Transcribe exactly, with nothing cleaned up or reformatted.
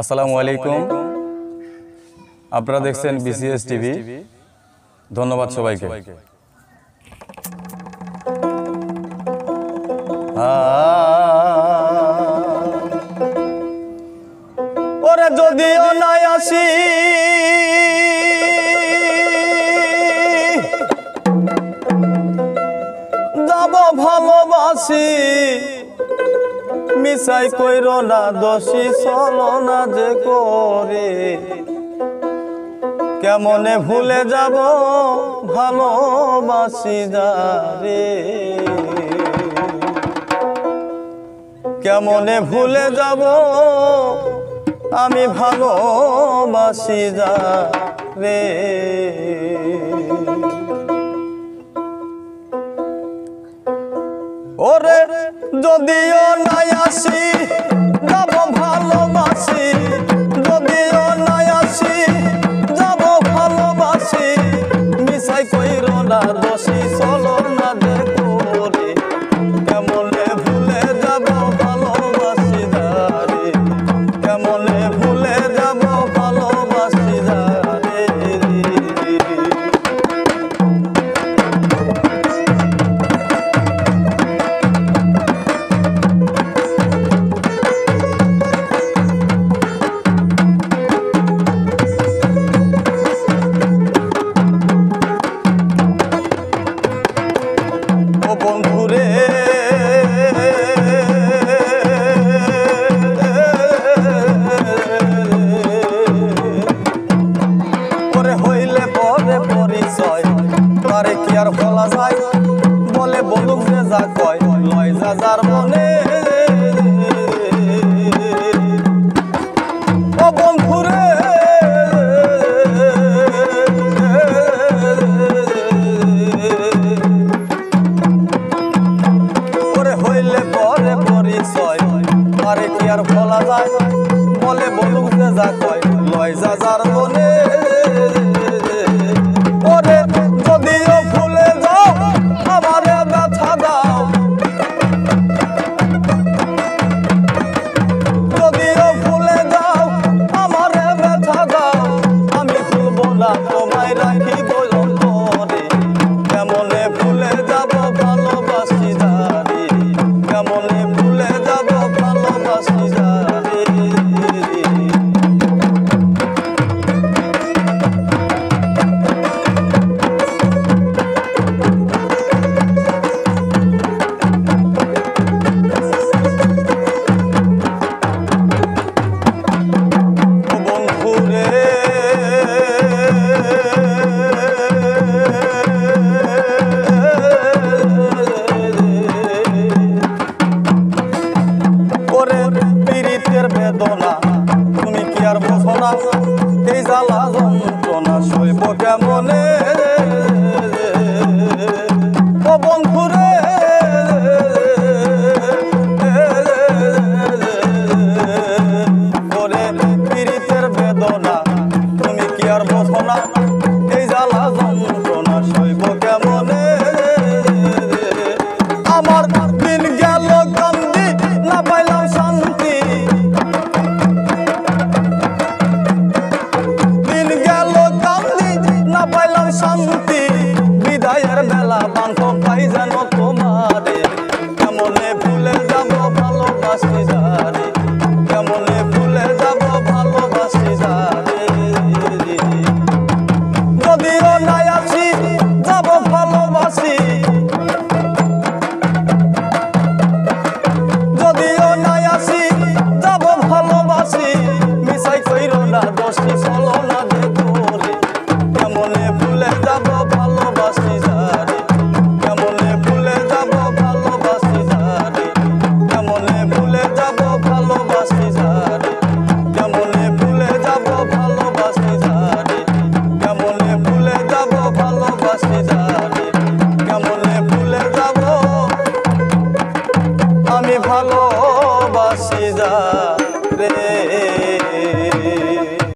আসসালামু আলাইকুম আপনারা দেখছেন বিসিএস টিভি ধন্যবাদ সবাইকে ওরে যদিও না আসি যাব ভালোবাসি মিশাই কইরো না দোষী চলো না যে করে কেমনে ভুলে যাব ভালোবাসি যারে কেমনে ভুলে যাব আমি ভালোবাসি যারে ওরে যদিও না আসি যাব ভালোবাসি যদিও না আসি যাব ভালোবাসি মিশাই কইরো না দোষী চলো না যে করে কেমনে ভুলে যাব ভালোবাসি যারে কেমনে ভুলে যাব ভালোবাসি যারে আমার